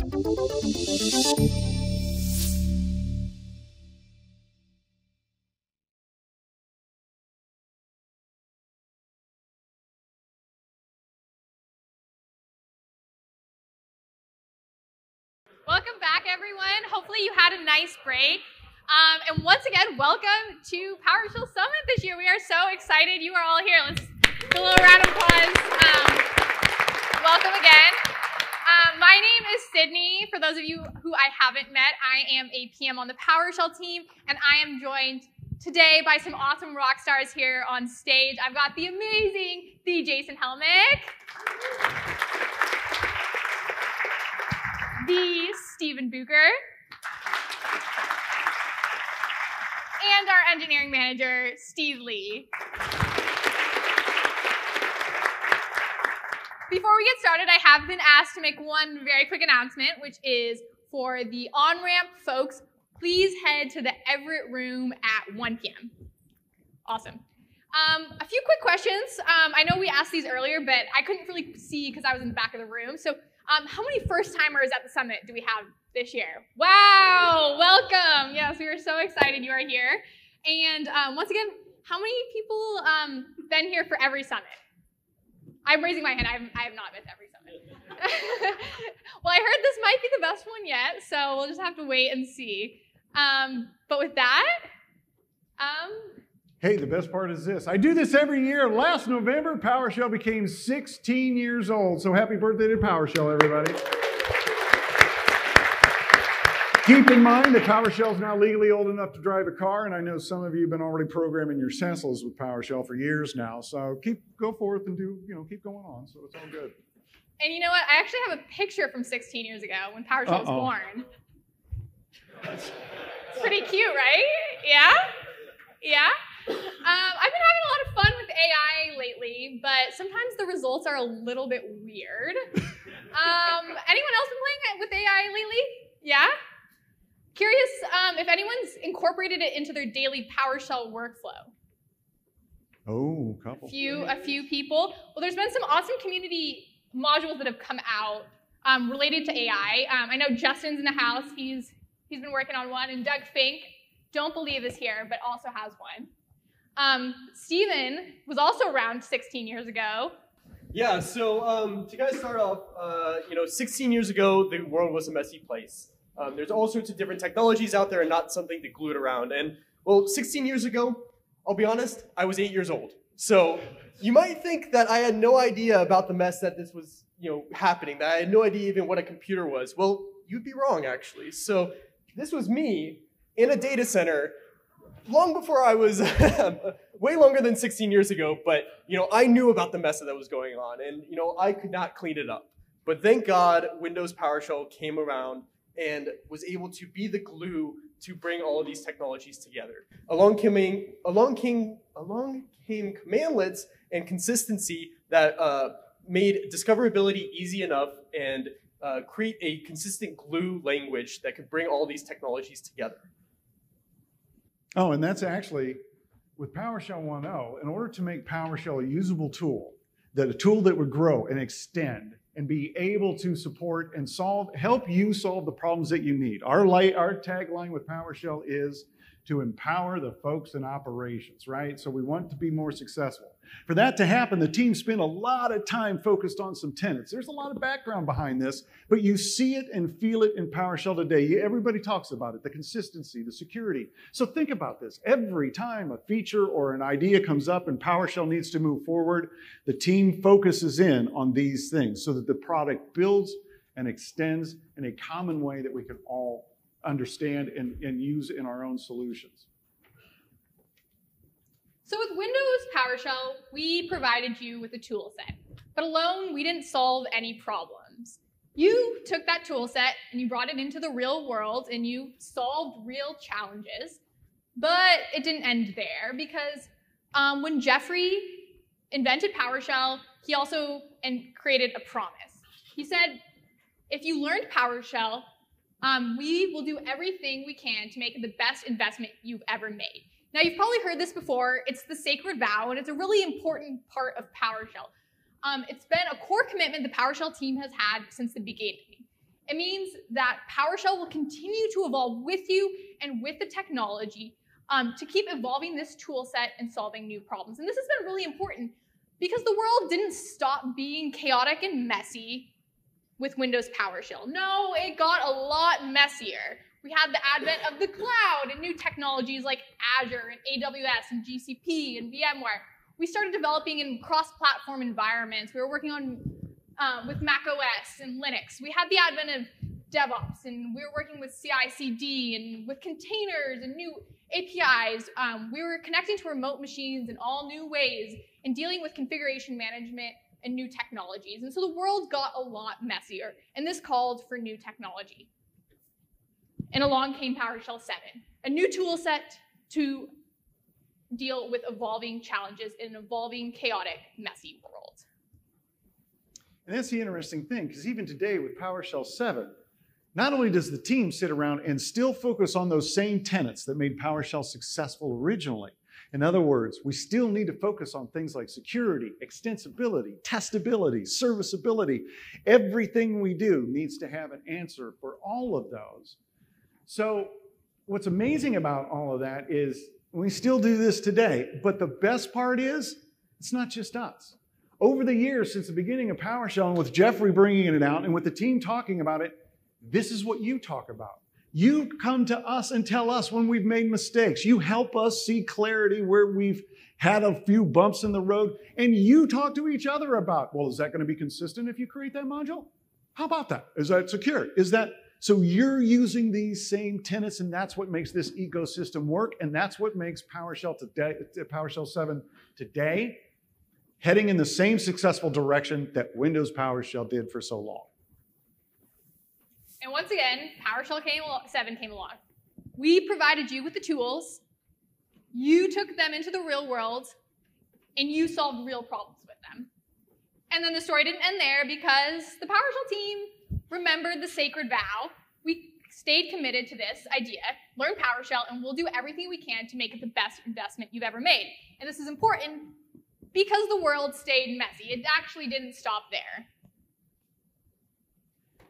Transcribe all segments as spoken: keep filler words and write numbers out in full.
Welcome back, everyone. Hopefully you had a nice break. Um, and once again, welcome to PowerShell Summit this year. We are so excited you are all here. Let's do a little round of applause. Um, welcome again. Um, my name is Sydney. For those of you who I haven't met, I am a P M on the PowerShell team, and I am joined today by some awesome rock stars here on stage. I've got the amazing, the Jason Helmick, the Steven Bucher, and our engineering manager, Steve Lee. Before we get started, I have been asked to make one very quick announcement, which is for the on-ramp folks, please head to the Everett room at one P M Awesome. Um, a few quick questions. Um, I know we asked these earlier, but I couldn't really see because I was in the back of the room. So um, how many first-timers at the summit do we have this year? Wow, welcome. Yes, we are so excited you are here. And um, once again, how many people have um, been here for every summit? I'm raising my hand. I have, I have not missed every summit. Well, I heard this might be the best one yet, so we'll just have to wait and see. Um, but with that, um, hey, the best part is this. I do this every year. Last November, PowerShell became sixteen years old. So happy birthday to PowerShell, everybody. Keep in mind that PowerShell is now legally old enough to drive a car, and I know some of you have been already programming your sensors with PowerShell for years now. So keep go forth and do you know keep going on. So it's all good. And you know what? I actually have a picture from sixteen years ago when PowerShell uh-oh. was born. It's pretty cute, right? Yeah, yeah. Um, I've been having a lot of fun with A I lately, but sometimes the results are a little bit weird. Um, anyone else been playing with A I lately? Yeah. Curious um, if anyone's incorporated it into their daily PowerShell workflow. Oh, a couple. A few, a few people. Well, there's been some awesome community modules that have come out um, related to A I. Um, I know Justin's in the house. He's, he's been working on one. And Doug Fink, don't believe is here, but also has one. Um, Stephen was also around sixteen years ago. Yeah, so um, to guys start off, uh, you know, sixteen years ago, the world was a messy place. Um, there's all sorts of different technologies out there and not something to glue it around. And, well, sixteen years ago, I'll be honest, I was eight years old. So you might think that I had no idea about the mess that this was, you know, happening, that I had no idea even what a computer was. Well, you'd be wrong, actually. So this was me in a data center long before I was, way longer than sixteen years ago, but, you know, I knew about the mess that was going on. And, you know, I could not clean it up. But thank God Windows PowerShell came around and was able to be the glue to bring all of these technologies together. Along came, along came, along came commandlets and consistency that uh, made discoverability easy enough and uh, create a consistent glue language that could bring all these technologies together. Oh, and that's actually, with PowerShell one point oh, in order to make PowerShell a usable tool, that a tool that would grow and extend and be able to support and solve, help you solve the problems that you need. Our, light, our tagline with PowerShell is to empower the folks in operations, right? So we want to be more successful. For that to happen, the team spent a lot of time focused on some tenets. There's a lot of background behind this, but you see it and feel it in PowerShell today. Everybody talks about it, the consistency, the security. So think about this. Every time a feature or an idea comes up and PowerShell needs to move forward, the team focuses in on these things so that the product builds and extends in a common way that we can all understand and, and use in our own solutions. So with Windows PowerShell, we provided you with a tool set, but alone we didn't solve any problems. You took that tool set and you brought it into the real world and you solved real challenges, but it didn't end there because um, when Jeffrey invented PowerShell, he also and created a promise. He said, if you learned PowerShell, um, we will do everything we can to make it the best investment you've ever made. Now, you've probably heard this before. It's the sacred vow, and it's a really important part of PowerShell. Um, it's been a core commitment the PowerShell team has had since the beginning. It means that PowerShell will continue to evolve with you and with the technology um, to keep evolving this tool set and solving new problems. And this has been really important because the world didn't stop being chaotic and messy with Windows PowerShell. No, it got a lot messier. We had the advent of the cloud and new technologies like Azure and A W S and G C P and VMware. We started developing in cross-platform environments. We were working on uh, with macOS and Linux. We had the advent of DevOps, and we were working with C I C D and with containers and new A P Is. Um, we were connecting to remote machines in all new ways and dealing with configuration management and new technologies. And so the world got a lot messier, and this called for new technology. And along came PowerShell seven, a new tool set to deal with evolving challenges in an evolving, chaotic, messy world. And that's the interesting thing, because even today with PowerShell seven, not only does the team sit around and still focus on those same tenets that made PowerShell successful originally. In other words, we still need to focus on things like security, extensibility, testability, serviceability. Everything we do needs to have an answer for all of those. So what's amazing about all of that is we still do this today, but the best part is it's not just us. Over the years, since the beginning of PowerShell, and with Jeffrey bringing it out and with the team talking about it, this is what you talk about. You come to us and tell us when we've made mistakes. You help us see clarity where we've had a few bumps in the road, and you talk to each other about, well, is that going to be consistent if you create that module? How about that? Is that secure? Is that... So you're using these same tenets, and that's what makes this ecosystem work, and that's what makes PowerShell today, PowerShell seven today, heading in the same successful direction that Windows PowerShell did for so long. And once again, PowerShell seven came along. We provided you with the tools, you took them into the real world, and you solved real problems with them. And then the story didn't end there, because the PowerShell team remembered the sacred vow. We stayed committed to this idea, learn PowerShell, and we'll do everything we can to make it the best investment you've ever made. And this is important because the world stayed messy. It actually didn't stop there.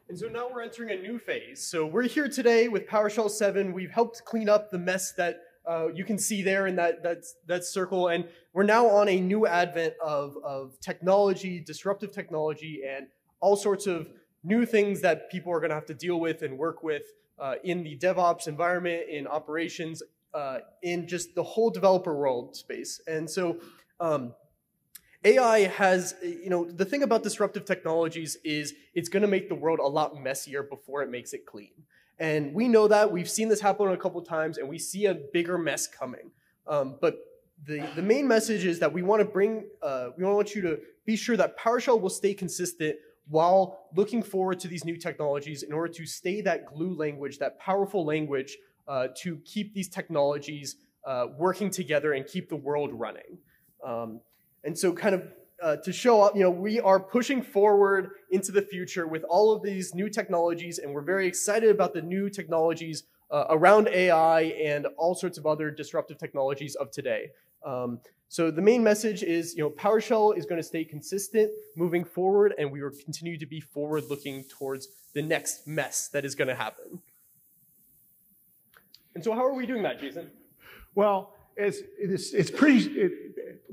And so now we're entering a new phase. So we're here today with PowerShell seven. We've helped clean up the mess that uh, you can see there in that, that, that circle. And we're now on a new advent of, of technology, disruptive technology, and all sorts of new things that people are going to have to deal with and work with uh, in the DevOps environment, in operations, uh, in just the whole developer world space. And so um, A I has, you know, the thing about disruptive technologies is it's going to make the world a lot messier before it makes it clean. And we know that. We've seen this happen a couple times, and we see a bigger mess coming. Um, but the, the main message is that we want to bring, uh, we want you to be sure that PowerShell will stay consistent while looking forward to these new technologies in order to stay that glue language, that powerful language uh, to keep these technologies uh, working together and keep the world running. Um, and so kind of uh, to show up, you know, we are pushing forward into the future with all of these new technologies, and we're very excited about the new technologies uh, around A I and all sorts of other disruptive technologies of today. Um, So the main message is, you know, PowerShell is going to stay consistent moving forward, and we will continue to be forward-looking towards the next mess that is going to happen. And so how are we doing that, Jason? Well, it's, it's, it's pretty... It,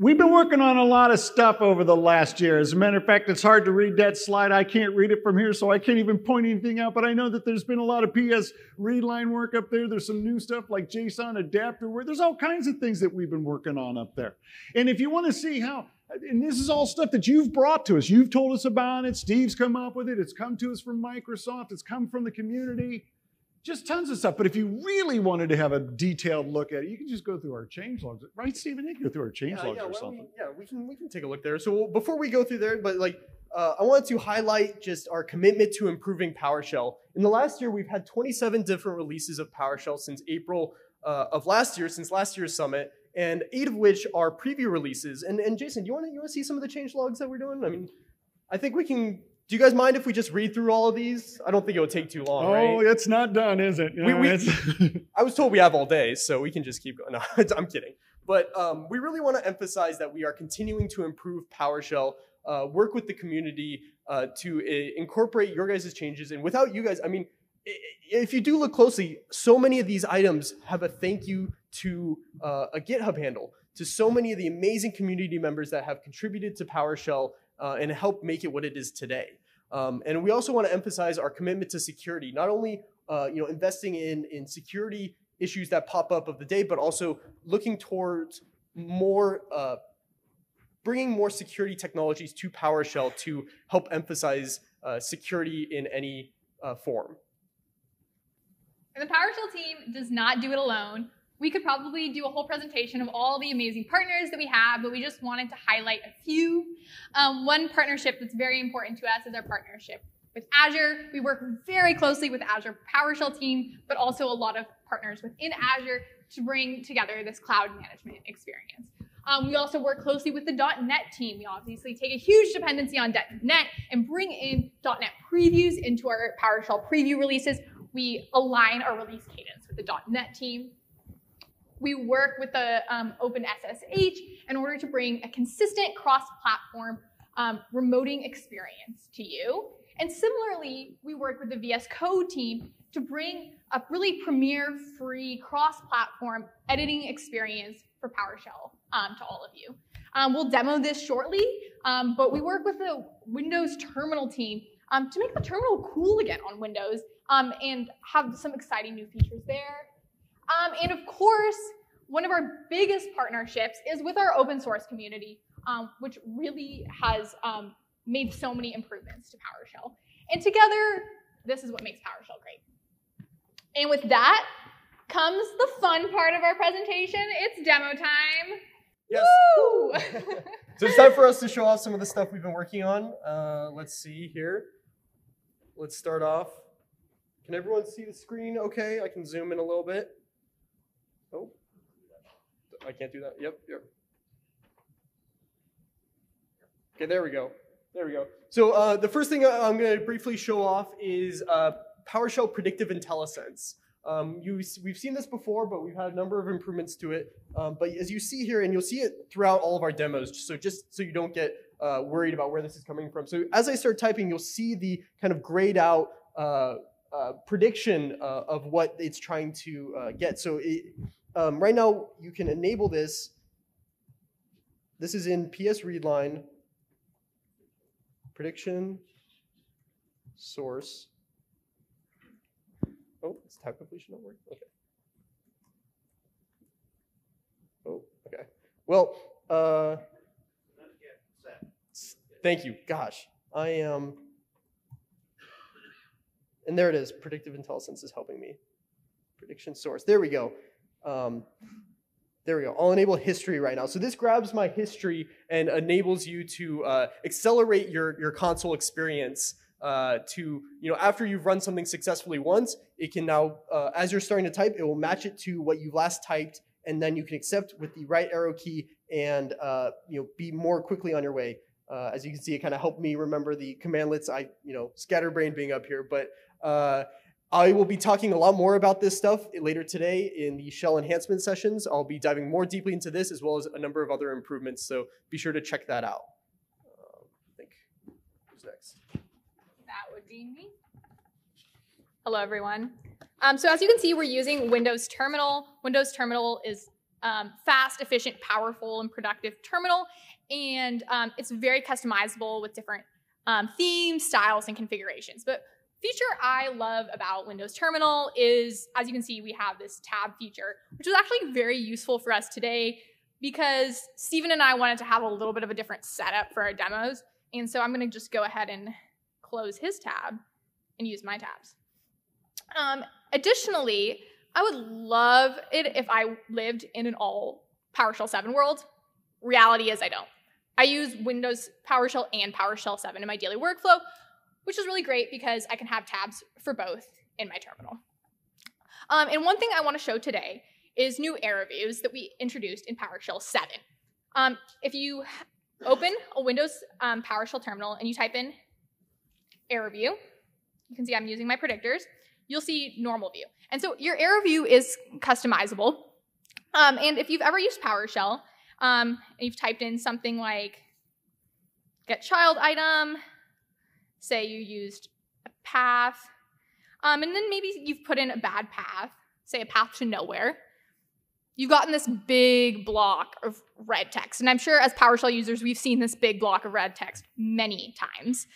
we've been working on a lot of stuff over the last year. As a matter of fact, it's hard to read that slide. I can't read it from here, so I can't even point anything out, but I know that there's been a lot of P S ReadLine work up there. There's some new stuff like JSON adapter where there's all kinds of things that we've been working on up there. And if you want to see how, and this is all stuff that you've brought to us. You've told us about it. Steve's come up with it. It's come to us from Microsoft. It's come from the community. Just tons of stuff. But if you really wanted to have a detailed look at it, you can just go through our change logs, right, Stephen? You can go through our change yeah, logs yeah, or well, something. We, yeah, we can we can take a look there. So we'll, before we go through there, but like uh, I wanted to highlight just our commitment to improving PowerShell. In the last year, we've had twenty-seven different releases of PowerShell since April uh, of last year, since last year's summit, and eight of which are preview releases. And and Jason, do you want to you want to see some of the change logs that we're doing? I mean, I think we can. Do you guys mind if we just read through all of these? I don't think it would take too long, oh, right? Oh, it's not done, is it? You we, know, we, it's I was told we have all day, so we can just keep going. No, I'm kidding. But um, we really want to emphasize that we are continuing to improve PowerShell uh, work with the community uh, to uh, incorporate your guys' changes. And without you guys, I mean, if you do look closely, so many of these items have a thank you to uh, a GitHub handle, to so many of the amazing community members that have contributed to PowerShell uh, and helped make it what it is today. Um, and we also want to emphasize our commitment to security, not only uh, you know, investing in, in security issues that pop up of the day, but also looking towards more, uh, bringing more security technologies to PowerShell to help emphasize uh, security in any uh, form. And the PowerShell team does not do it alone. We could probably do a whole presentation of all the amazing partners that we have, but we just wanted to highlight a few. Um, one partnership that's very important to us is our partnership with Azure. We work very closely with Azure PowerShell team, but also a lot of partners within Azure to bring together this cloud management experience. Um, we also work closely with the dot net team. We obviously take a huge dependency on dot net and bring in dot net previews into our PowerShell preview releases. We align our release cadence with the dot net team. We work with the um, Open S S H in order to bring a consistent cross-platform um, remoting experience to you. And similarly, we work with the V S Code team to bring a really premier, free, cross-platform editing experience for PowerShell um, to all of you. Um, we'll demo this shortly, um, but we work with the Windows Terminal team um, to make the terminal cool again on Windows um, and have some exciting new features there. Um, and of course, one of our biggest partnerships is with our open source community, um, which really has um, made so many improvements to PowerShell. And together, this is what makes PowerShell great. And with that comes the fun part of our presentation. It's demo time. Yes. Woo! So it's time for us to show off some of the stuff we've been working on. Uh, let's see here. Let's start off. Can everyone see the screen okay? I can zoom in a little bit. Oh, I can't do that. Yep, yep. Okay, there we go. There we go. So uh, the first thing I'm going to briefly show off is uh, PowerShell Predictive IntelliSense. Um, you, we've seen this before, but we've had a number of improvements to it. Um, but as you see here, and you'll see it throughout all of our demos, so just so you don't get uh, worried about where this is coming from. So as I start typing, you'll see the kind of grayed out uh, uh, prediction uh, of what it's trying to uh, get. So it, Um, right now, you can enable this. This is in PSReadLine, prediction, source. Oh, this type completion not working. Okay. Oh, okay. Well, uh, thank you. Gosh, I am. Um, and there it is. Predictive IntelliSense is helping me. Prediction source. There we go. Um, there we go. I'll enable history right now. So this grabs my history and enables you to uh, accelerate your, your console experience uh, to, you know, after you've run something successfully once, it can now, uh, as you're starting to type, it will match it to what you last typed, and then you can accept with the right arrow key and, uh, you know, be more quickly on your way. Uh, as you can see, it kind of helped me remember the commandlets. I, you know, scatterbrained being up here, but, uh, I will be talking a lot more about this stuff later today in the shell enhancement sessions. I'll be diving more deeply into this as well as a number of other improvements, so be sure to check that out. Uh, I think, who's next? That would be me. Hello, everyone. Um, so as you can see, we're using Windows Terminal. Windows Terminal is um, fast, efficient, powerful, and productive terminal, and um, it's very customizable with different um, themes, styles, and configurations. But feature I love about Windows Terminal is, as you can see, we have this tab feature, which is actually very useful for us today because Stephen and I wanted to have a little bit of a different setup for our demos. And so I'm going to just go ahead and close his tab and use my tabs. Um, additionally, I would love it if I lived in an all PowerShell seven world. Reality is I don't. I use Windows PowerShell and PowerShell seven in my daily workflow, which is really great because I can have tabs for both in my terminal. Um, and one thing I want to show today is new error views that we introduced in PowerShell seven. Um, if you open a Windows um, PowerShell terminal and you type in error view, you can see I'm using my predictors, you'll see normal view. And so your error view is customizable. Um, and if you've ever used PowerShell um, and you've typed in something like get child item, say you used a path, um, and then maybe you've put in a bad path, say a path to nowhere. You've gotten this big block of red text. And I'm sure as PowerShell users, we've seen this big block of red text many times.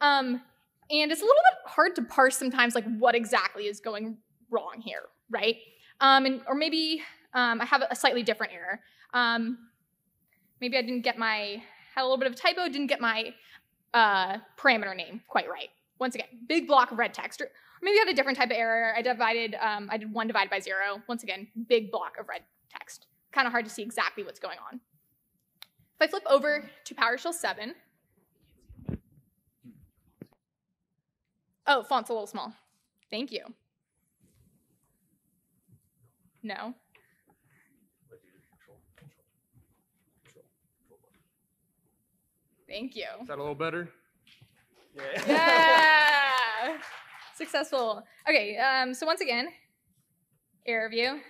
Um, and it's a little bit hard to parse sometimes like what exactly is going wrong here, right? Um, and, or maybe um, I have a slightly different error. Um, maybe I didn't get my, had a little bit of a typo, didn't get my uh, parameter name quite right. Once again, big block of red text. Or maybe I had a different type of error. I divided, um, I did one divided by zero. Once again, big block of red text. Kind of hard to see exactly what's going on. If I flip over to PowerShell seven. Oh, font's a little small. Thank you. No. Thank you. Is that a little better? Yeah. Yeah. Successful. Okay, um, so once again, error view.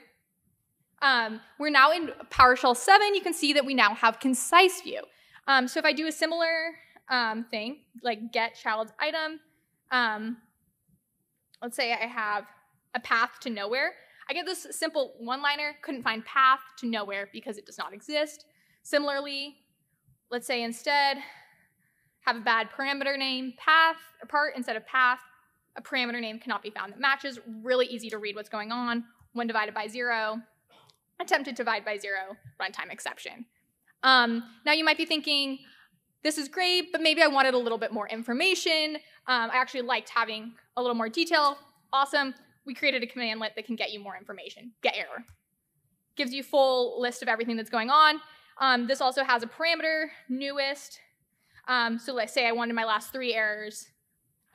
Um, we're now in PowerShell seven. You can see that we now have concise view. Um, so if I do a similar um, thing, like get child item, um, let's say I have a path to nowhere. I get this simple one-liner, couldn't find path to nowhere because it does not exist. Similarly, let's say instead, have a bad parameter name, path, or part instead of path. A parameter name cannot be found that matches. Really easy to read what's going on. One divided by zero, attempted to divide by zero, runtime exception. Um, now you might be thinking, this is great, but maybe I wanted a little bit more information. Um, I actually liked having a little more detail. Awesome. We created a commandlet that can get you more information. Get error. Gives you full list of everything that's going on. Um, this also has a parameter, newest. Um, so let's say I wanted my last three errors.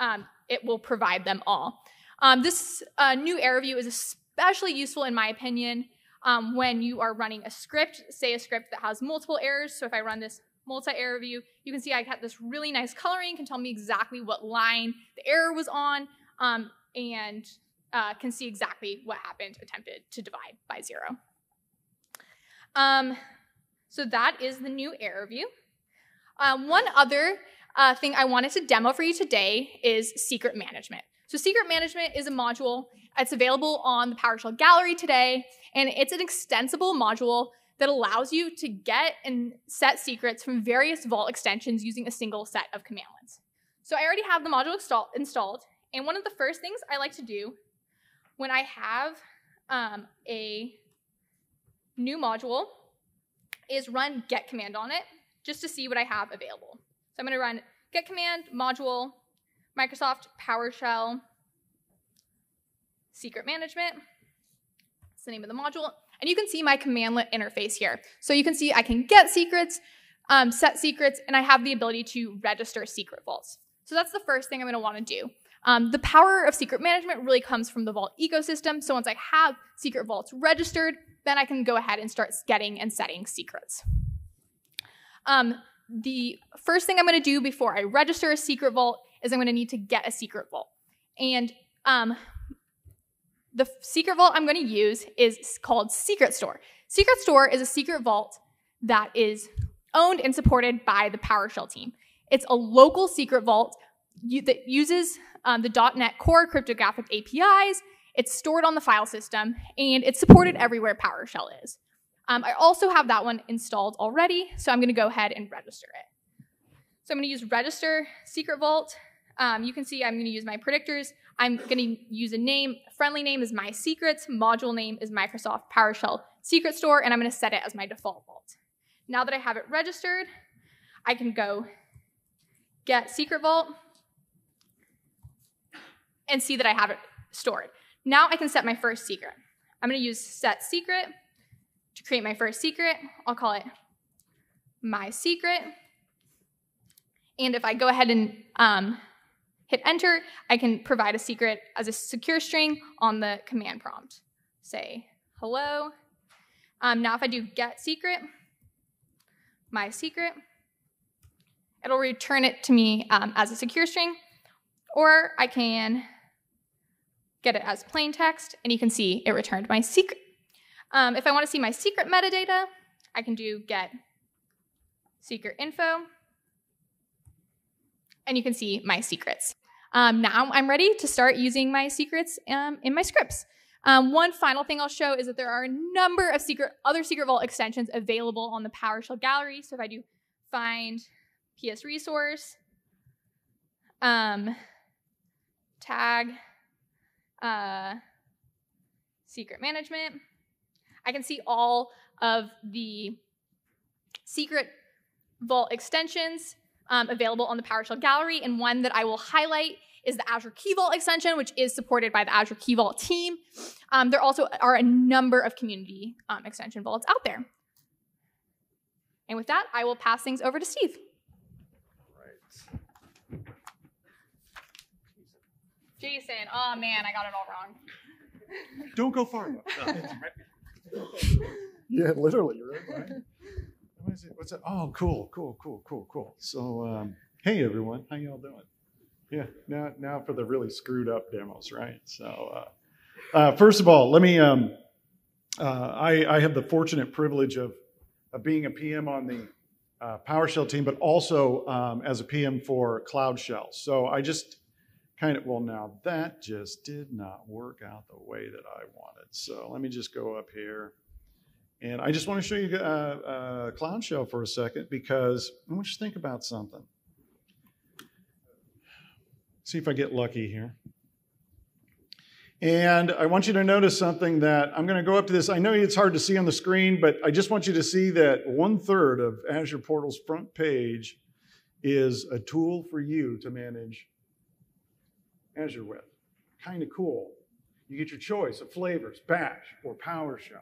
Um, it will provide them all. Um, this uh, new error view is especially useful, in my opinion, um, when you are running a script, say a script that has multiple errors. So if I run this multi-error view, you can see I got this really nice coloring, can tell me exactly what line the error was on, um, and uh, can see exactly what happened, attempted to divide by zero. Um, so that is the new error view. Um, one other Uh, thing I wanted to demo for you today is secret management. So secret management is a module. It's available on the PowerShell gallery today, and it's an extensible module that allows you to get and set secrets from various Vault extensions using a single set of commandlets. So I already have the module install installed, and one of the first things I like to do when I have um, a new module is run get command on it just to see what I have available. So I'm going to run get command module Microsoft PowerShell secret management. That's the name of the module. And you can see my commandlet interface here. So you can see I can get secrets, um, set secrets, and I have the ability to register secret vaults. So that's the first thing I'm going to want to do. Um, the power of secret management really comes from the Vault ecosystem. So once I have secret vaults registered, then I can go ahead and start getting and setting secrets. Um, The first thing I'm going to do before I register a secret vault is I'm going to need to get a secret vault. And um, the secret vault I'm going to use is called Secret Store. Secret Store is a secret vault that is owned and supported by the PowerShell team. It's a local secret vault that uses um, the dot net core cryptographic A P Is. It's stored on the file system, and it's supported everywhere PowerShell is. Um, I also have that one installed already, so I'm going to go ahead and register it. So I'm going to use register secret vault. Um, you can see I'm going to use my predictors. I'm going to use a name. Friendly name is my secrets. Module name is Microsoft PowerShell Secret Store, and I'm going to set it as my default vault. Now that I have it registered, I can go get secret vault and see that I have it stored. Now I can set my first secret. I'm going to use set secret. To create my first secret, I'll call it my secret. And if I go ahead and um, hit enter, I can provide a secret as a secure string on the command prompt. Say hello. Um, now if I do get secret, my secret, it'll return it to me um, as a secure string, or I can get it as plain text, and you can see it returned my secret. Um, if I want to see my secret metadata, I can do get secret info. and you can see my secrets. Um, now I'm ready to start using my secrets um, in my scripts. Um, one final thing I'll show is that there are a number of secret, other Secret Vault extensions available on the PowerShell gallery. So if I do find P S resource, um, tag, uh, secret management, I can see all of the Secret Vault extensions um, available on the PowerShell gallery. And one that I will highlight is the Azure Key Vault extension, which is supported by the Azure Key Vault team. Um, there also are a number of community um, extension vaults out there. And with that, I will pass things over to Steve. All right. Jason, oh man, I got it all wrong. Don't go far enough. Yeah, literally, you're right. What is it? What's it? Oh, cool, cool, cool, cool, cool. So, um, hey everyone, how y'all doing? Yeah, now, now for the really screwed up demos, right? So uh, uh, first of all, let me, um, uh, I, I have the fortunate privilege of, of being a P M on the uh, PowerShell team, but also um, as a P M for CloudShell. So I just kind of, well now that just did not work out the way that I wanted. So let me just go up here. And I just want to show you uh, uh, CloudShell for a second, because I want you to think about something. See if I get lucky here. And I want you to notice something that I'm going to go up to this. I know it's hard to see on the screen, but I just want you to see that one third of Azure Portal's front page is a tool for you to manage Azure with. Kind of cool. You get your choice of flavors, Bash or PowerShell.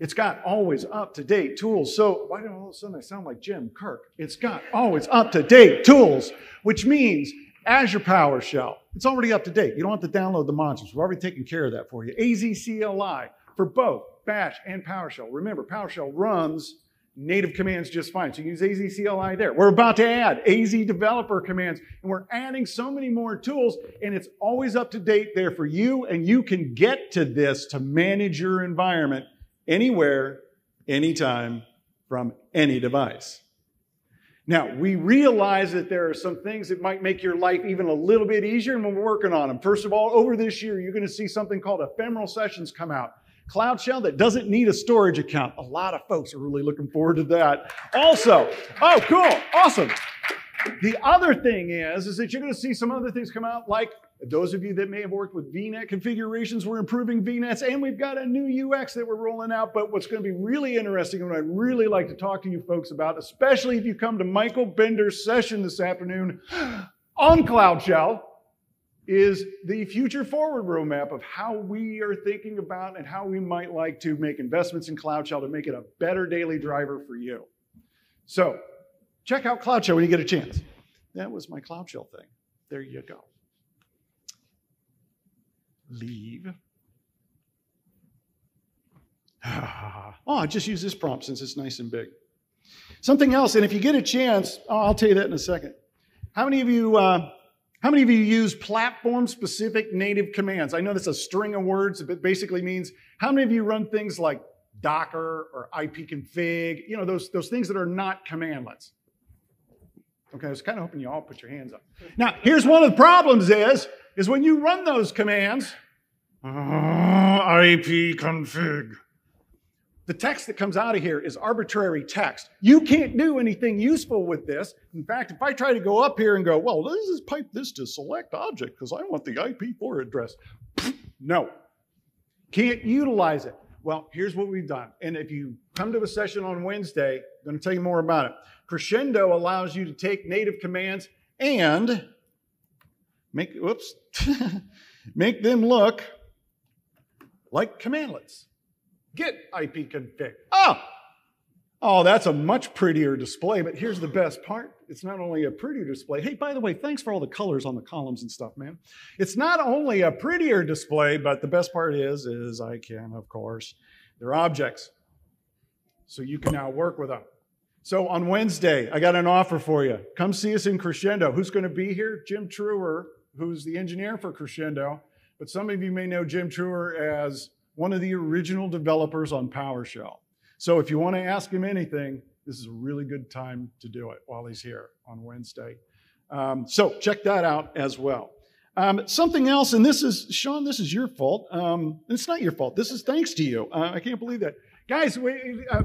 It's got always up-to-date tools. So why did all of a sudden I sound like Jim Kirk? It's got always up-to-date tools, which means Azure PowerShell, it's already up-to-date. You don't have to download the modules. We're already taking care of that for you. A Z C L I for both Bash and PowerShell. Remember, PowerShell runs native commands just fine. So you use A Z C L I there. We're about to add A Z developer commands, and we're adding so many more tools, and it's always up-to-date there for you, and you can get to this to manage your environment anywhere, anytime, from any device. Now, we realize that there are some things that might make your life even a little bit easier, and we're working on them. First of all, over this year, you're going to see something called ephemeral sessions come out. CloudShell that doesn't need a storage account. A lot of folks are really looking forward to that. Also, oh, cool, awesome. The other thing is, is that you're going to see some other things come out, like those of you that may have worked with V NET configurations, we're improving V NETs, and we've got a new U X that we're rolling out. But what's going to be really interesting, and what I'd really like to talk to you folks about, especially if you come to Michael Bender's session this afternoon on CloudShell, is the future forward roadmap of how we are thinking about and how we might like to make investments in CloudShell to make it a better daily driver for you. So check out CloudShell when you get a chance. That was my CloudShell thing. There you go. Leave. Oh, I just use this prompt since it's nice and big. Something else, and if you get a chance, oh, I'll tell you that in a second. How many of you, uh, how many of you use platform-specific native commands? I know that's a string of words, but basically means how many of you run things like Docker or ipconfig? You know, those those things that are not commandlets. Okay, I was kind of hoping you all put your hands up. Now, here's one of the problems is, is when you run those commands, uh, ipconfig, the text that comes out of here is arbitrary text. You can't do anything useful with this. In fact, if I try to go up here and go, well, let's just pipe this to select object because I want the I P four address. No, can't utilize it. Well, here's what we've done. And if you come to a session on Wednesday, I'm going to tell you more about it. Crescendo allows you to take native commands and make, whoops, make them look like commandlets. Get ipconfig. Oh! Oh, that's a much prettier display, but here's the best part. It's not only a prettier display. Hey, by the way, thanks for all the colors on the columns and stuff, man. It's not only a prettier display, but the best part is, is I can, of course, they're objects. So you can now work with them. So on Wednesday, I got an offer for you. Come see us in Crescendo. Who's going to be here? Jim Truher, who's the engineer for Crescendo. But some of you may know Jim Truher as one of the original developers on PowerShell. So if you want to ask him anything, this is a really good time to do it while he's here on Wednesday. Um, so check that out as well. Um, something else, and this is, Sean, this is your fault. Um, it's not your fault. This is thanks to you. Uh, I can't believe that. Guys, we, uh,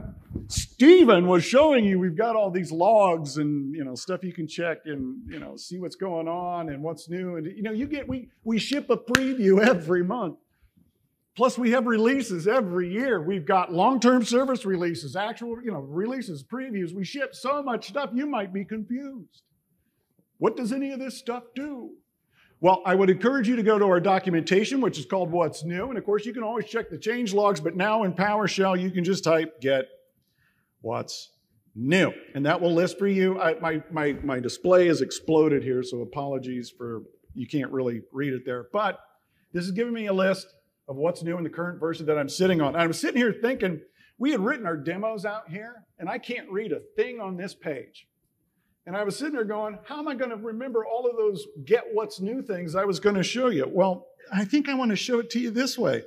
Stephen was showing you we've got all these logs and, you know, stuff you can check and, you know, see what's going on and what's new. And, you know, you get, we, we ship a preview every month. Plus, we have releases every year. We've got long-term service releases, actual, you know, releases, previews. We ship so much stuff, you might be confused. What does any of this stuff do? Well, I would encourage you to go to our documentation, which is called What's New. And of course, you can always check the change logs, but now in PowerShell, you can just type get what's new. And that will list for you. I, my, my, my display is exploded here, so apologies for you can't really read it there. But this is giving me a list of what's new in the current version that I'm sitting on. And I'm sitting here thinking, we had written our demos out here, and I can't read a thing on this page. And I was sitting there going, how am I going to remember all of those get what's new things I was going to show you? Well, I think I want to show it to you this way.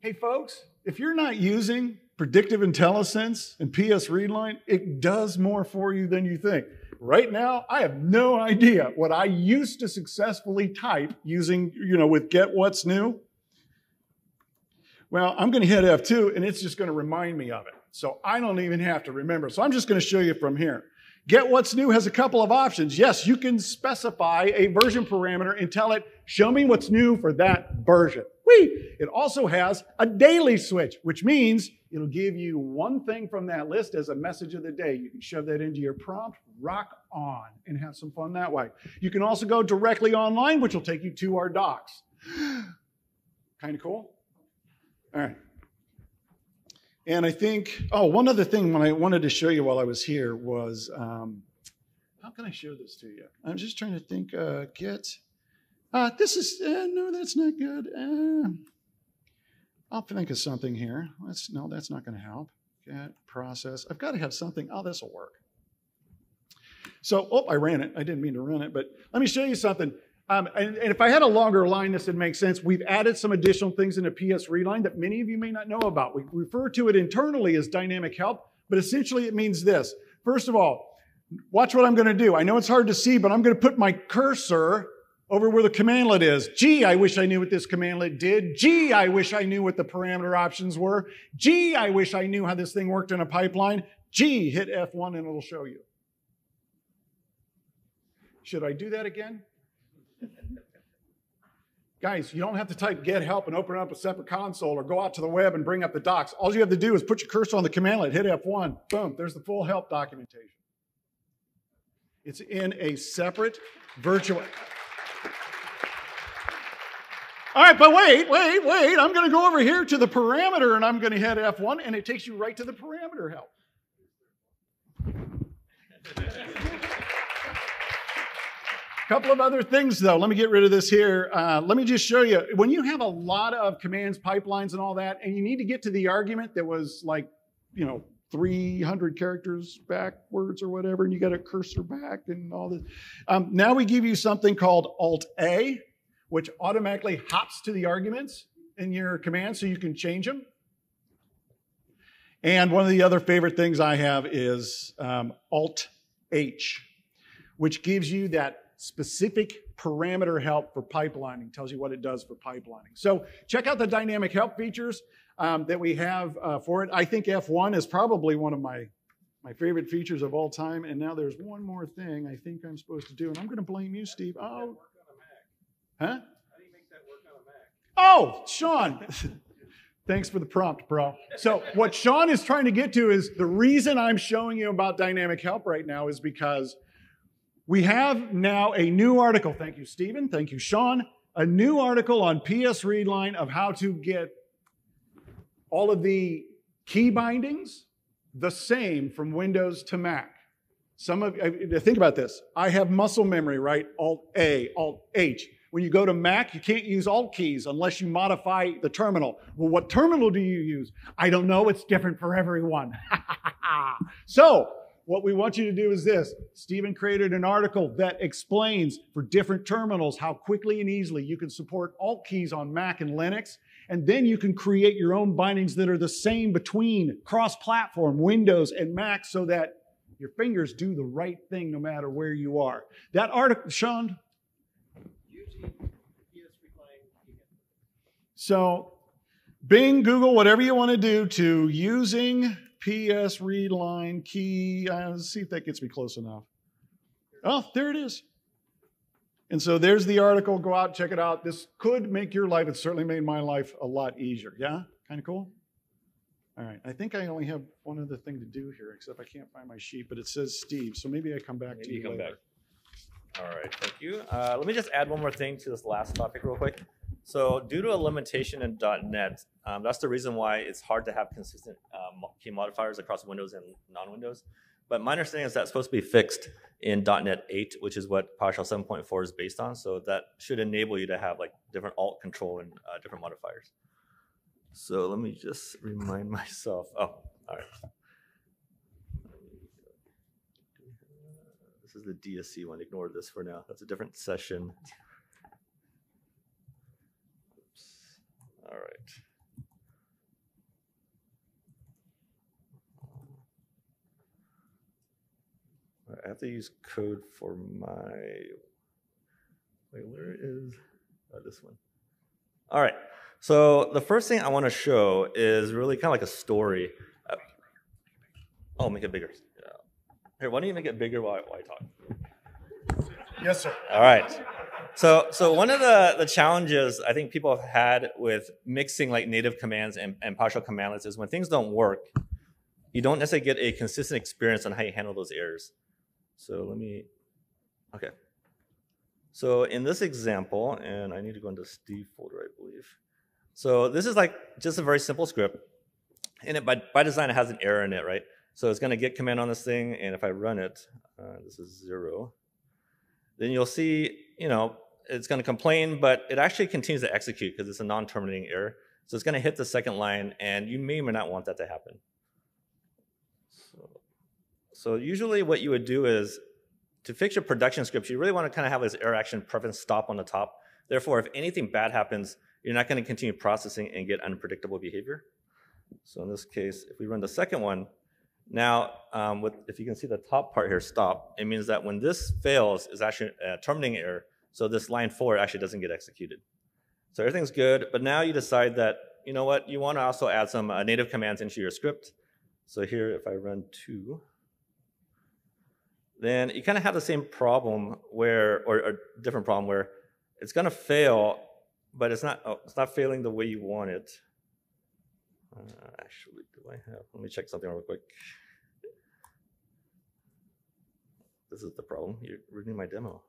Hey, folks, if you're not using predictive IntelliSense and PSReadLine, it does more for you than you think. Right now, I have no idea what I used to successfully type using, you know, with get what's new. Well, I'm going to hit F two, and it's just going to remind me of it. So I don't even have to remember. So I'm just going to show you from here. Get What's New has a couple of options. Yes, you can specify a version parameter and tell it, show me what's new for that version. Whee! It also has a daily switch, which means it'll give you one thing from that list as a message of the day. You can shove that into your prompt, rock on, and have some fun that way. You can also go directly online, which will take you to our docs. Kind of cool? All right. And I think, oh, one other thing when I wanted to show you while I was here was, um, how can I show this to you? I'm just trying to think, uh, get, uh, this is, uh, no, that's not good. Uh, I'll think of something here. Let's, no, that's not going to help. Get process. I've got to have something. Oh, this will work. So, oh, I ran it. I didn't mean to run it, but let me show you something. Um, and, and if I had a longer line, this would make sense. We've added some additional things in the PSReadLine that many of you may not know about. We refer to it internally as dynamic help, but essentially it means this. First of all, watch what I'm going to do. I know it's hard to see, but I'm going to put my cursor over where the commandlet is. Gee, I wish I knew what this commandlet did. Gee, I wish I knew what the parameter options were. Gee, I wish I knew how this thing worked in a pipeline. Gee, hit F one and it'll show you. Should I do that again? Guys, you don't have to type get help and open up a separate console or go out to the web and bring up the docs. All you have to do is put your cursor on the commandlet, hit F one, boom, there's the full help documentation. It's in a separate virtual. All right, but wait, wait, wait. I'm going to go over here to the parameter and I'm going to hit F one and it takes you right to the parameter help. Couple of other things, though. Let me get rid of this here. Uh, let me just show you. When you have a lot of commands, pipelines, and all that, and you need to get to the argument that was like, you know, three hundred characters backwards or whatever, and you got a cursor back and all this. Um, now we give you something called Alt A, which automatically hops to the arguments in your command so you can change them. And one of the other favorite things I have is um, Alt H, which gives you that specific parameter help for pipelining, tells you what it does for pipelining. So check out the dynamic help features um, that we have uh, for it. I think F one is probably one of my, my favorite features of all time. And now there's one more thing I think I'm supposed to do, and I'm going to blame you, Steve. Oh, how do you make that work on a Mac? Huh? How do you make that work on a Mac? Oh, Sean. Thanks for the prompt, bro. So what Sean is trying to get to is the reason I'm showing you about dynamic help right now is because we have now a new article. Thank you, Stephen. Thank you, Sean. A new article on PSReadLine of how to get all of the key bindings the same from Windows to Mac. Some of think about this. I have muscle memory, right? Alt A, Alt H. When you go to Mac, you can't use alt keys unless you modify the terminal. Well, what terminal do you use? I don't know. It's different for everyone. So, what we want you to do is this. Stephen created an article that explains for different terminals how quickly and easily you can support alt keys on Mac and Linux, and then you can create your own bindings that are the same between cross-platform Windows and Mac so that Your fingers do the right thing no matter where you are. That article, Sean? So Bing, Google, whatever you want to do to using PSReadLine key. Uh, let's see if that gets me close enough. Oh, there it is. And so there's the article. Go out, check it out. This could make your life. It certainly made my life a lot easier. Yeah? Kind of cool? All right. I think I only have one other thing to do here, except I can't find my sheet, but it says Steve. So maybe I come back maybe to you, you come later. Back. All right. Thank you. Uh, let me just add one more thing to this last topic real quick. So due to a limitation in dot net, um, that's the reason why it's hard to have consistent um, key modifiers across Windows and non-Windows. But my understanding is that's supposed to be fixed in dot net eight, which is what PowerShell seven point four is based on. So that should enable you to have like different alt control and uh, different modifiers. So let me just remind myself. Oh, all right. This is the D S C one. Ignore this for now. That's a different session. All right. All right. I have to use code for my, wait, where is oh, this one? All right. So the first thing I want to show is really kind of like a story. Uh, oh, make it bigger. Yeah. Here, why don't you make it bigger while, while I talk? Yes, sir. All right. So, so one of the, the challenges I think people have had with mixing like native commands and, and PowerShell commandlets is when things don't work, you don't necessarily get a consistent experience on how you handle those errors. So let me, okay. So in this example, and I need to go into Steve folder, I believe. So this is like just a very simple script. And it, by, by design, it has an error in it, right? So it's gonna get command on this thing, and if I run it, uh, this is zero. Then you'll see, you know, it's going to complain, but it actually continues to execute because it's a non-terminating error. So it's going to hit the second line, and you may or may not want that to happen. So, so usually what you would do is, to fix your production scripts, you really want to kind of have this error action preference stop on the top. Therefore, if anything bad happens, you're not going to continue processing and get unpredictable behavior. So in this case, if we run the second one, now, um, with, if you can see the top part here, stop, it means that when this fails, it's actually a terminating error, so this line four actually doesn't get executed. So everything's good, but now you decide that, you know what, you want to also add some uh, native commands into your script. So here, if I run two, then you kind of have the same problem where, or a different problem where it's going to fail, but it's not, oh, it's not failing the way you want it. Uh, actually, do I have, let me check something real quick. This is the problem. You're ruining my demo.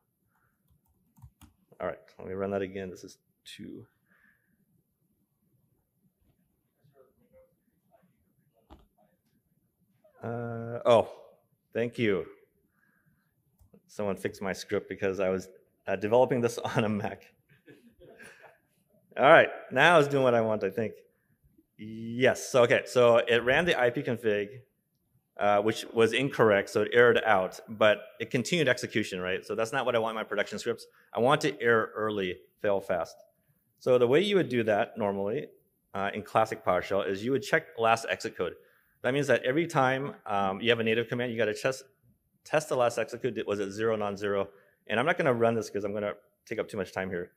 All right, let me run that again. This is two. Uh, oh, thank you. Someone fixed my script because I was uh, developing this on a Mac. All right, now it's doing what I want, I think. Yes, so okay, so it ran the ipconfig, uh, which was incorrect, so it errored out, but it continued execution, right? So that's not what I want in my production scripts. I want to error early, fail fast. So the way you would do that normally uh, in classic PowerShell is you would check last exit code. That means that every time um, you have a native command, you gotta test, test the last exit code, was it zero, non-zero? And I'm not gonna run this because I'm gonna take up too much time here.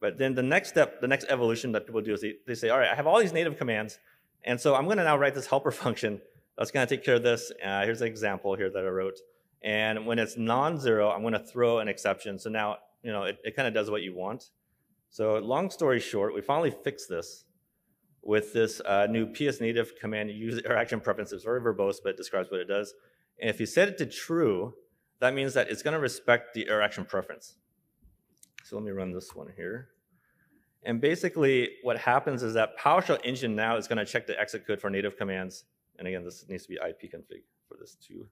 But then the next step, the next evolution that people do is they, they say, all right, I have all these native commands, and so I'm going to now write this helper function that's going to take care of this. Uh, here's an example here that I wrote. And when it's non-zero, I'm going to throw an exception. So now, you know, it, it kind of does what you want. So long story short, we finally fixed this with this uh, new P S native command, use error action preference. It's very verbose, but it describes what it does. And if you set it to true, that means that it's going to respect the error action preference. So let me run this one here. And basically what happens is that PowerShell engine now is gonna check the exit code for native commands. And again, this needs to be ipconfig for this to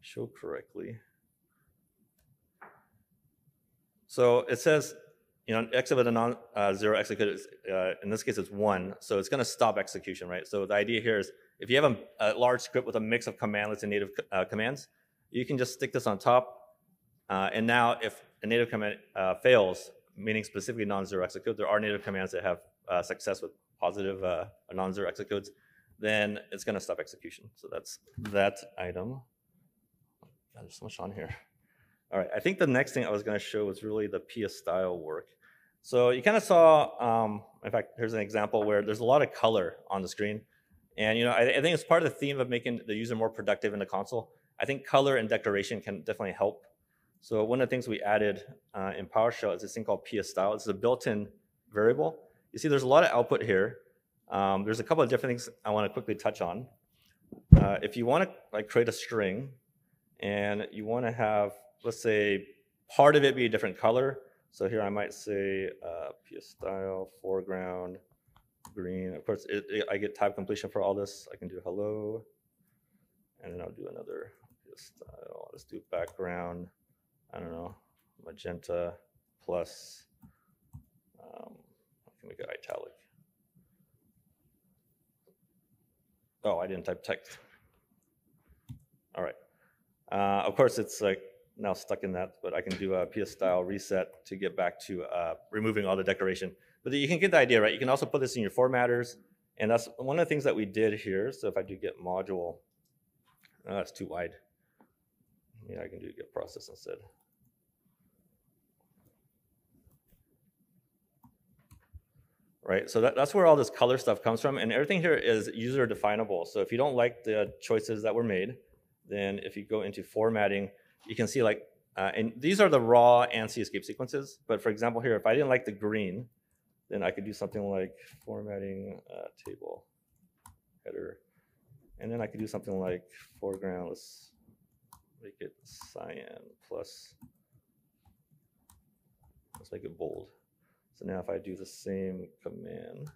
show correctly. So it says, you know, exit with a non-zero uh, exit code, is, uh, in this case it's one, so it's gonna stop execution, right? So the idea here is if you have a, a large script with a mix of commandlets and native uh, commands, you can just stick this on top. Uh, and now if a native command uh, fails, meaning specifically non-zero exit code, there are native commands that have uh, success with positive uh, non-zero exit codes, then it's gonna stop execution. So that's that item. God, there's so much on here. All right, I think the next thing I was going to show was really the P S style work. So you kind of saw, um, in fact, here's an example where there's a lot of color on the screen. And you know, I, I think it's part of the theme of making the user more productive in the console. I think color and decoration can definitely help. So one of the things we added uh, in PowerShell is this thing called P S style. It's a built-in variable. You see there's a lot of output here. Um, there's a couple of different things I want to quickly touch on. Uh, if you want to like create a string and you want to have, let's say, part of it be a different color. So here I might say uh, P S style, foreground, green. Of course, it, it, I get tab completion for all this. I can do hello. And then I'll do another P S style. Let's do background. I don't know, magenta plus, um, I can make it italic. Oh, I didn't type text. All right. Uh, of course, it's like now stuck in that, but I can do a P S style reset to get back to uh, removing all the decoration. But you can get the idea, right? You can also put this in your formatters, and that's one of the things that we did here. So if I do get module, oh, that's too wide. Yeah, I can do get process instead. Right, so that, that's where all this color stuff comes from, and everything here is user definable. So if you don't like the choices that were made, then if you go into formatting, you can see like, uh, and these are the raw ANSI escape sequences. But for example here, if I didn't like the green, then I could do something like formatting uh, table header. And then I could do something like foreground, let's make it cyan plus, let's make it bold. So now if I do the same command,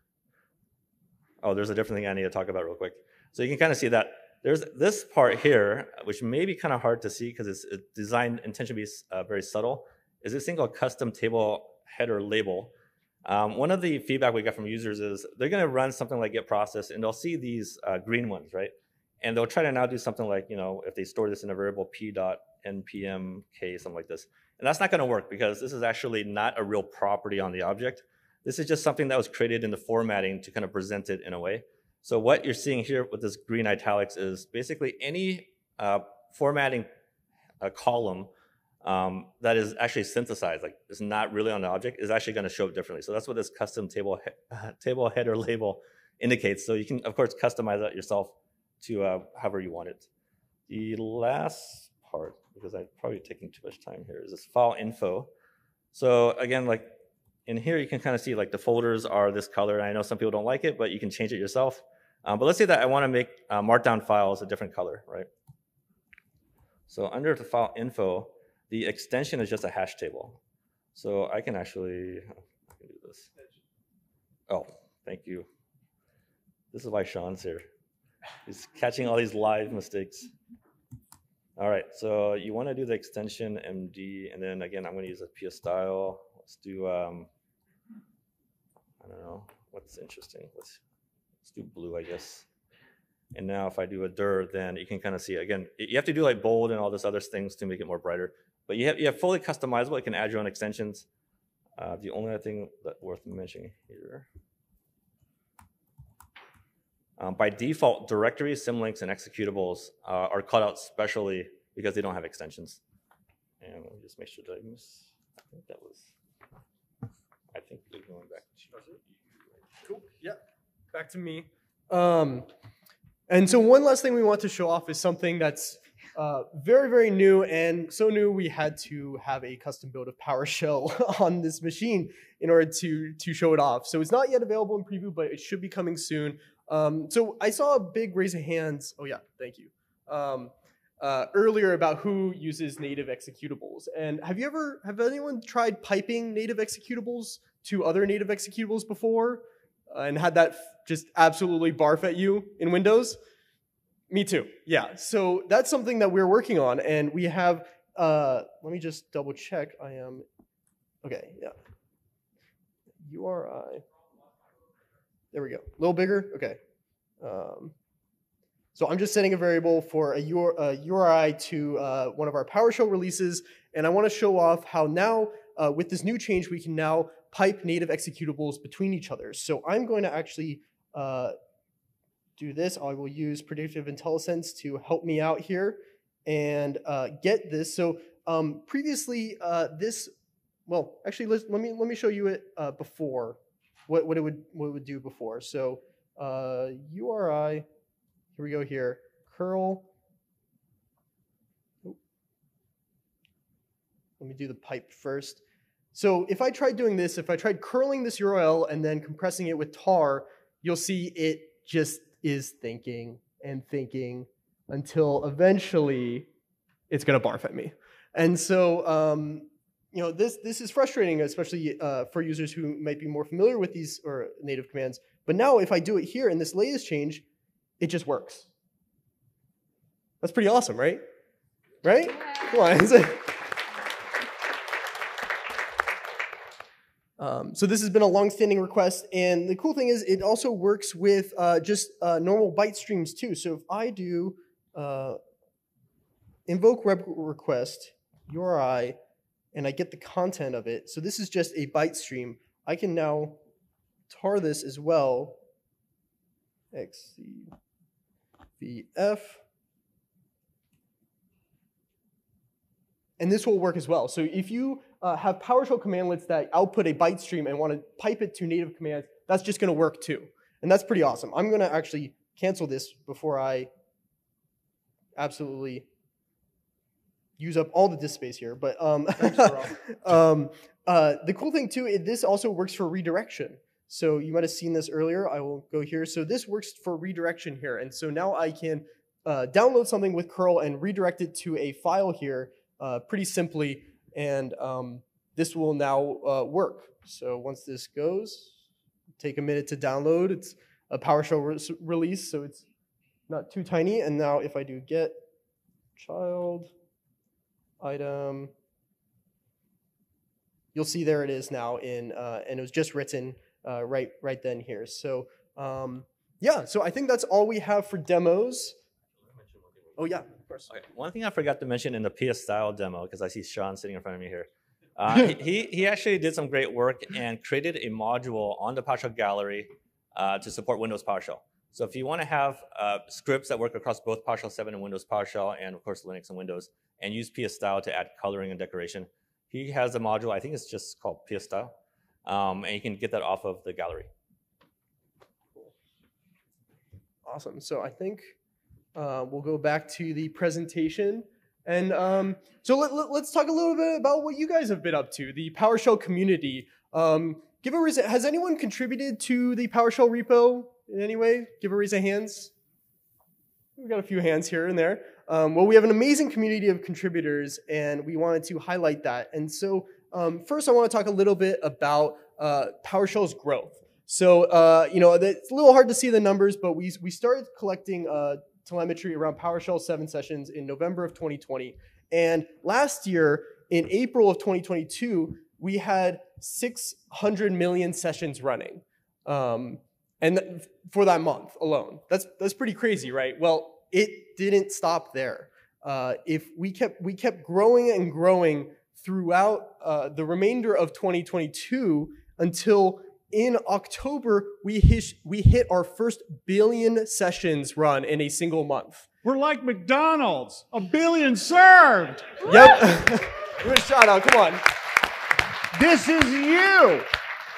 oh, there's a different thing I need to talk about real quick. So you can kind of see that there's this part here, which may be kind of hard to see because it's designed intention to be uh, very subtle, is this thing called custom table header label. Um, one of the feedback we got from users is they're going to run something like get process and they'll see these uh, green ones, right? And they'll try to now do something like, you know, if they store this in a variable p dot n p m k, something like this. And that's not going to work because this is actually not a real property on the object. This is just something that was created in the formatting to kind of present it in a way. So what you're seeing here with this green italics is basically any uh, formatting uh, column um, that is actually synthesized, like it's not really on the object, is actually going to show up differently. So that's what this custom table, he uh, table header label indicates. So you can, of course, customize that yourself to uh, however you want it. The last part, because I'm probably taking too much time here, is this file info. So again, like in here, you can kind of see like the folders are this color. And I know some people don't like it, but you can change it yourself. Um, but let's say that I want to make uh, markdown files a different color, right? So under the file info, the extension is just a hash table. So I can actually, I can do this. Oh, thank you. This is why Sean's here. He's catching all these live mistakes. All right, so you want to do the extension M D, and then again, I'm going to use a P S style. Let's do, um, I don't know, what's interesting. Let's, let's do blue, I guess. And now if I do a dir, then you can kind of see, again, you have to do like bold and all this other things to make it more brighter. But you have, you have fully customizable. You can add your own extensions. Uh, the only other thing that's worth mentioning here. Um, by default, directories, symlinks, and executables uh, are called out specially because they don't have extensions. And let me just make sure that I miss. I think that was. I think we're going back to. Cool. Yeah. Back to me. Um, and so one last thing we want to show off is something that's uh, very, very new, and so new we had to have a custom build of PowerShell on this machine in order to to show it off. So it's not yet available in preview, but it should be coming soon. Um, so I saw a big raise of hands, oh yeah, thank you, um, uh, earlier about who uses native executables. And have you ever, have anyone tried piping native executables to other native executables before uh, and had that just absolutely barf at you in Windows? Me too, yeah. So that's something that we're working on, and we have, uh, let me just double check, I am, okay, yeah, U R I. There we go. A little bigger? Okay. Um, so I'm just setting a variable for a U R I to uh, one of our PowerShell releases, and I want to show off how now, uh, with this new change, we can now pipe native executables between each other. So I'm going to actually uh, do this. I will use Predictive IntelliSense to help me out here, and uh, get this. So um, previously, uh, this, well, actually, let's, let me let me show you it uh, before, what what it would what it would do before. So uh, U R I, here we go here, curl. Oh, let me do the pipe first. So if I tried doing this, if I tried curling this U R L and then compressing it with tar, you'll see it just is thinking and thinking until eventually it's going to barf at me. And so um, you know, this, this is frustrating, especially uh, for users who might be more familiar with these or native commands. But now if I do it here in this latest change, it just works. That's pretty awesome, right? Right? Yeah. Come on. Um, so this has been a long-standing request, and the cool thing is it also works with uh, just uh, normal byte streams too. So if I do uh, invoke web request U R I, and I get the content of it, so this is just a byte stream. I can now tar this as well. X C V F. And this will work as well. So if you uh, have PowerShell commandlets that output a byte stream and want to pipe it to native commands, that's just going to work too. And that's pretty awesome. I'm going to actually cancel this before I absolutely use up all the disk space here. But um, um, uh, the cool thing too, is this also works for redirection. So you might have seen this earlier. I will go here. So this works for redirection here. And so now I can uh, download something with curl and redirect it to a file here. Uh, pretty simply, and um, this will now uh, work. So once this goes, take a minute to download. It's a PowerShell re release, so it's not too tiny. And now if I do get child item, you'll see there it is now in, uh, and it was just written uh, right, right then here. So um, yeah, so I think that's all we have for demos. Oh yeah. Okay. One thing I forgot to mention in the P S style demo, because I see Sean sitting in front of me here, uh, he, he actually did some great work and created a module on the PowerShell gallery uh, to support Windows PowerShell. So if you want to have uh, scripts that work across both PowerShell seven and Windows PowerShell, and of course Linux and Windows, and use P S style to add coloring and decoration, he has a module, I think it's just called P S style, um, and you can get that off of the gallery. Cool. Awesome, so I think Uh, we'll go back to the presentation. And um, so let, let, let's talk a little bit about what you guys have been up to, the PowerShell community. Um, give a raise, has anyone contributed to the PowerShell repo in any way? Give a raise of hands. We've got a few hands here and there. Um, well, we have an amazing community of contributors, and we wanted to highlight that. And so um, first I want to talk a little bit about uh, PowerShell's growth. So uh, you know, it's a little hard to see the numbers, but we, we started collecting uh, telemetry around PowerShell seven sessions in November of twenty twenty. And last year, in April of twenty twenty-two, we had six hundred million sessions running. Um, and th for that month alone. That's, that's pretty crazy, right? Well, it didn't stop there. Uh, if we kept, we kept growing and growing throughout uh, the remainder of twenty twenty-two until in October, we hit, we hit our first billion sessions run in a single month. We're like McDonald's, a billion served. Yep. Give it a shout out, come on. This is you.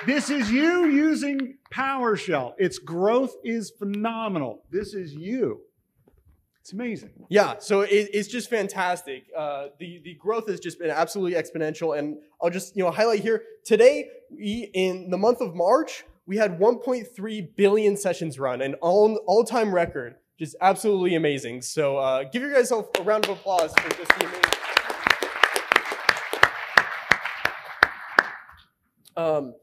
This is you using PowerShell. Its growth is phenomenal. This is you. It's amazing. Yeah, so it, it's just fantastic. Uh, the, the growth has just been absolutely exponential. And I'll just, you know, highlight here, today, we, in the month of March, we had one point three billion sessions run, an all, all-time record. Just absolutely amazing. So uh, give yourself a round of applause for just the amazing. Um,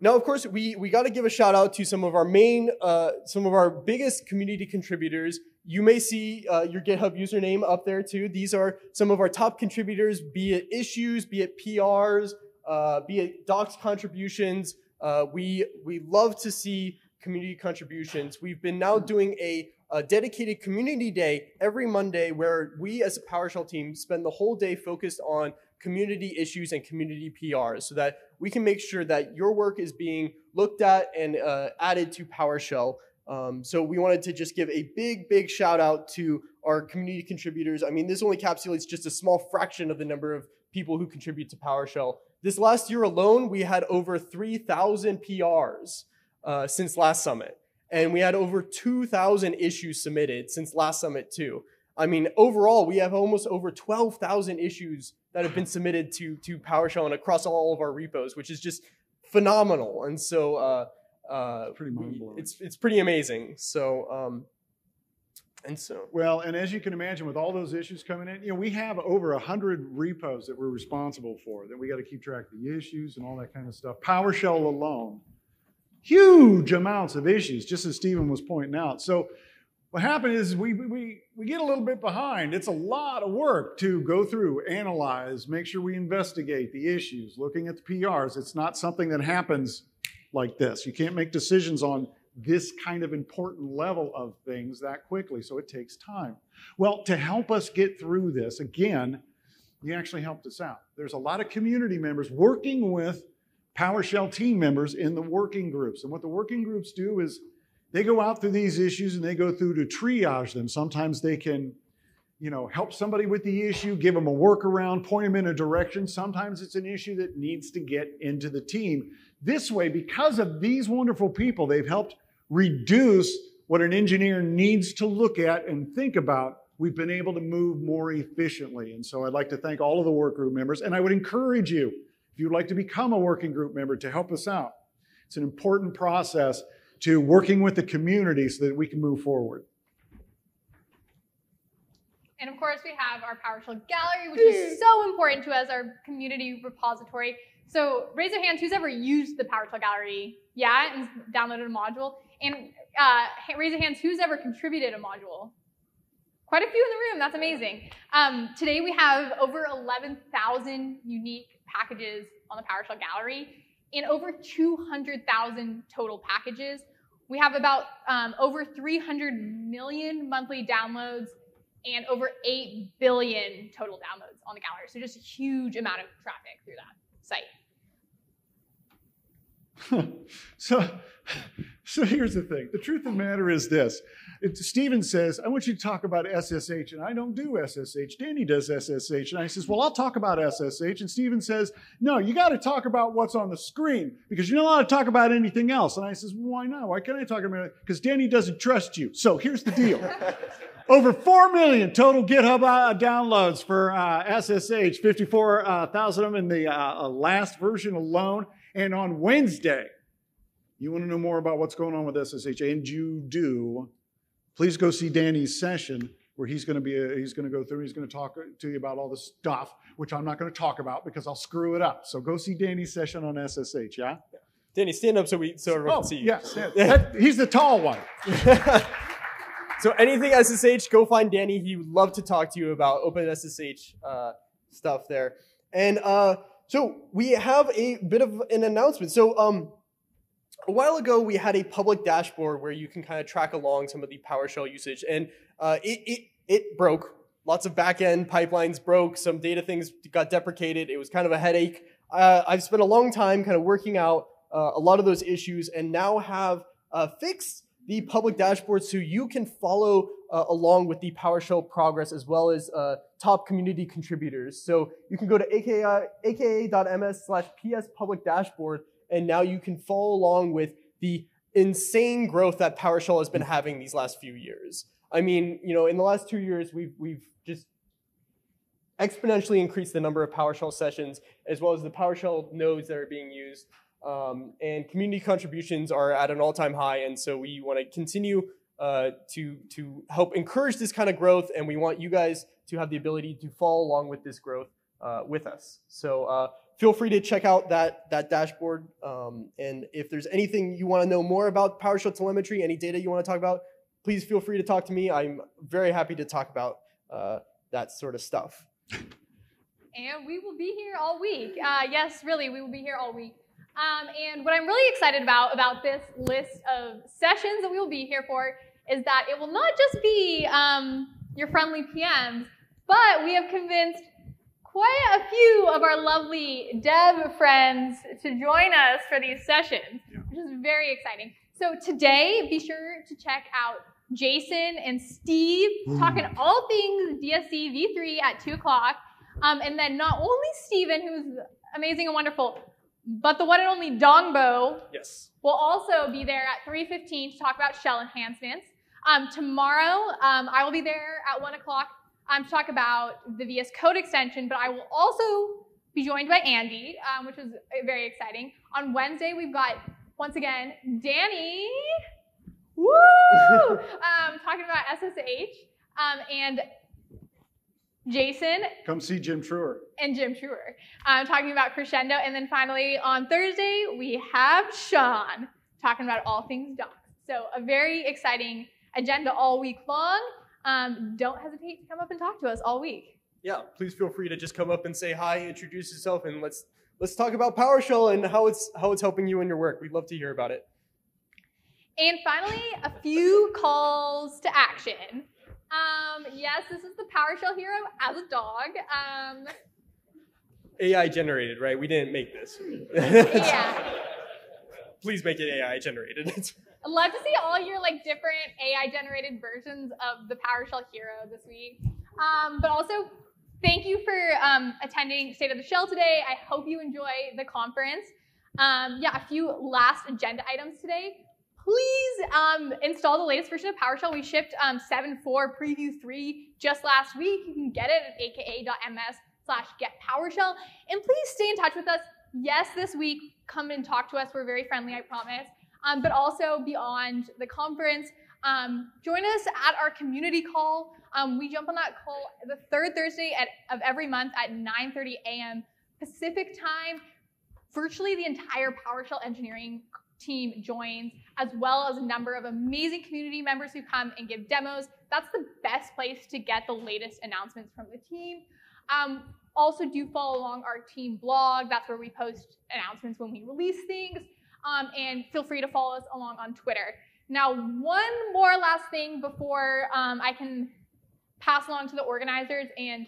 Now, of course, we, we got to give a shout out to some of our main, uh, some of our biggest community contributors. You may see uh, your GitHub username up there too. These are some of our top contributors, be it issues, be it P Rs, uh, be it docs contributions. Uh, we, we love to see community contributions. We've been now doing a, a dedicated community day every Monday where we as a PowerShell team spend the whole day focused on community issues and community P Rs so that we can make sure that your work is being looked at and uh, added to PowerShell. Um, so we wanted to just give a big, big shout out to our community contributors. I mean, this only encapsulates just a small fraction of the number of people who contribute to PowerShell. This last year alone, we had over three thousand P Rs uh, since last summit. And we had over two thousand issues submitted since last summit too. I mean, overall, we have almost over twelve thousand issues that have been submitted to, to PowerShell and across all of our repos, which is just phenomenal. And so uh, uh, pretty mind-blowing. It's, it's pretty amazing. So, um, and so. Well, and as you can imagine, with all those issues coming in, you know, we have over one hundred repos that we're responsible for, that we got to keep track of the issues and all that kind of stuff. PowerShell alone. Huge amounts of issues, just as Stephen was pointing out. So what happened is we, we, we get a little bit behind. It's a lot of work to go through, analyze, make sure we investigate the issues, looking at the P Rs. It's not something that happens like this. You can't make decisions on this kind of important level of things that quickly, so it takes time. Well, to help us get through this, again, you actually helped us out. There's a lot of community members working with PowerShell team members in the working groups. And what the working groups do is they go out through these issues and they go through to triage them. Sometimes they can, you know, help somebody with the issue, give them a workaround, point them in a direction. Sometimes it's an issue that needs to get into the team. This way, because of these wonderful people, they've helped reduce what an engineer needs to look at and think about. We've been able to move more efficiently. And so I'd like to thank all of the work group members, and I would encourage you, if you'd like to become a working group member to help us out, it's an important process to working with the community so that we can move forward. And of course, we have our PowerShell gallery, which is so important to us, our community repository. So raise your hands who's ever used the PowerShell gallery, yeah, and downloaded a module. And uh, raise your hands who's ever contributed a module. Quite a few in the room, that's amazing. Um, today we have over eleven thousand unique packages on the PowerShell gallery and over two hundred thousand total packages. We have about um, over three hundred million monthly downloads and over eight billion total downloads on the gallery. So just a huge amount of traffic through that site. so, so here's the thing. The truth of the matter is this. It, Stephen says, I want you to talk about S S H, and I don't do S S H. Danny does S S H, and I says, well, I'll talk about S S H. And Stephen says, no, you got to talk about what's on the screen, because you're not allowed to talk about anything else. And I says, well, why not? Why can't I talk about it? Because Danny doesn't trust you. So here's the deal. Over four million total GitHub uh, downloads for uh, S S H, fifty-four thousand of them in the uh, last version alone. And on Wednesday, you want to know more about what's going on with S S H, and you do, please go see Danny's session where he's going to be, a, he's going to go through, he's going to talk to you about all the stuff, which I'm not going to talk about because I'll screw it up. So go see Danny's session on S S H, yeah? yeah. Danny, stand up so we so everyone oh, can see you. Yeah, that, he's the tall one. So anything S S H, go find Danny. He would love to talk to you about open S S H uh, stuff there. And uh, so we have a bit of an announcement. So, um, a while ago, we had a public dashboard where you can kind of track along some of the PowerShell usage, and uh, it, it, it broke. Lots of back-end pipelines broke. Some data things got deprecated. It was kind of a headache. Uh, I've spent a long time kind of working out uh, a lot of those issues, and now have uh, fixed the public dashboard so you can follow uh, along with the PowerShell progress as well as uh, top community contributors. So you can go to aka dot m s slash p s public dashboard, and now you can follow along with the insane growth that PowerShell has been having these last few years. I mean, you know, in the last two years, we've, we've just exponentially increased the number of PowerShell sessions, as well as the PowerShell nodes that are being used. Um, and community contributions are at an all-time high, and so we want to continue uh, to, to help encourage this kind of growth, and we want you guys to have the ability to follow along with this growth uh, with us. So. Uh, Feel free to check out that, that dashboard. Um, and if there's anything you want to know more about PowerShell telemetry, any data you want to talk about, please feel free to talk to me. I'm very happy to talk about uh, that sort of stuff. And we will be here all week. Uh, yes, really, we will be here all week. Um, and what I'm really excited about about this list of sessions that we will be here for is that it will not just be um, your friendly P Ms, but we have convinced quite a few of our lovely dev friends to join us for these sessions, yeah. which is very exciting. So today, be sure to check out Jason and Steve talking all things D S C V three at two o'clock. Um, and then not only Steven, who's amazing and wonderful, but the one and only Dongbo yes. will also be there at three fifteen to talk about shell enhancements. Um, tomorrow, um, I will be there at one o'clock um, to talk about the V S Code extension, but I will also be joined by Andy, um, which is very exciting. On Wednesday, we've got, once again, Danny. Woo! um, talking about S S H um, and Jason. Come see Jim Truher. And Jim Truher. Um, talking about Crescendo. And then finally on Thursday, we have Sean talking about all things Docs. So a very exciting agenda all week long. Um, don't hesitate to come up and talk to us all week. Yeah, please feel free to just come up and say hi, introduce yourself, and let's let's talk about PowerShell and how it's how it's helping you in your work. We'd love to hear about it. And finally, a few calls to action. Um, yes, this is the PowerShell hero as a dog. Um, A I generated, right? We didn't make this. Yeah. Please make it A I generated. I'd love to see all your like different A I generated versions of the PowerShell hero this week. Um, but also, thank you for um, attending State of the Shell today. I hope you enjoy the conference. Um, yeah, a few last agenda items today. Please um, install the latest version of PowerShell. We shipped um, seven point four preview three just last week. You can get it at a k a dot m s slash get PowerShell. And please stay in touch with us. Yes, this week, come and talk to us. We're very friendly, I promise. Um, but also beyond the conference, um, join us at our community call. Um, we jump on that call the third Thursday at, of every month at nine thirty a m Pacific time. Virtually the entire PowerShell engineering team joins, as well as a number of amazing community members who come and give demos. That's the best place to get the latest announcements from the team. Um, also do follow along our team blog. That's where we post announcements when we release things. Um, and feel free to follow us along on Twitter. Now, one more last thing before um, I can pass along to the organizers and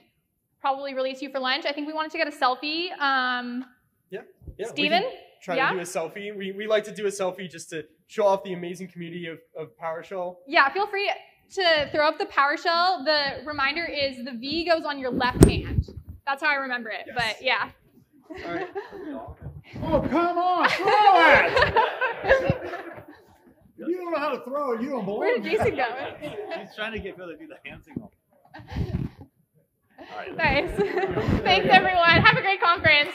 probably release you for lunch. I think we wanted to get a selfie. Um, yeah, yeah. Steven? Try yeah. to do a selfie. We, we like to do a selfie just to show off the amazing community of, of PowerShell. Yeah, feel free to throw up the PowerShell. The reminder is the V goes on your left hand. That's how I remember it, yes. But yeah. All right. Oh, come on, throw it! You don't know how to throw it, you don't belong. Where did Jason go? He's trying to get Bill to do the hand signal. All right, nice. Thanks, everyone. Have a great conference.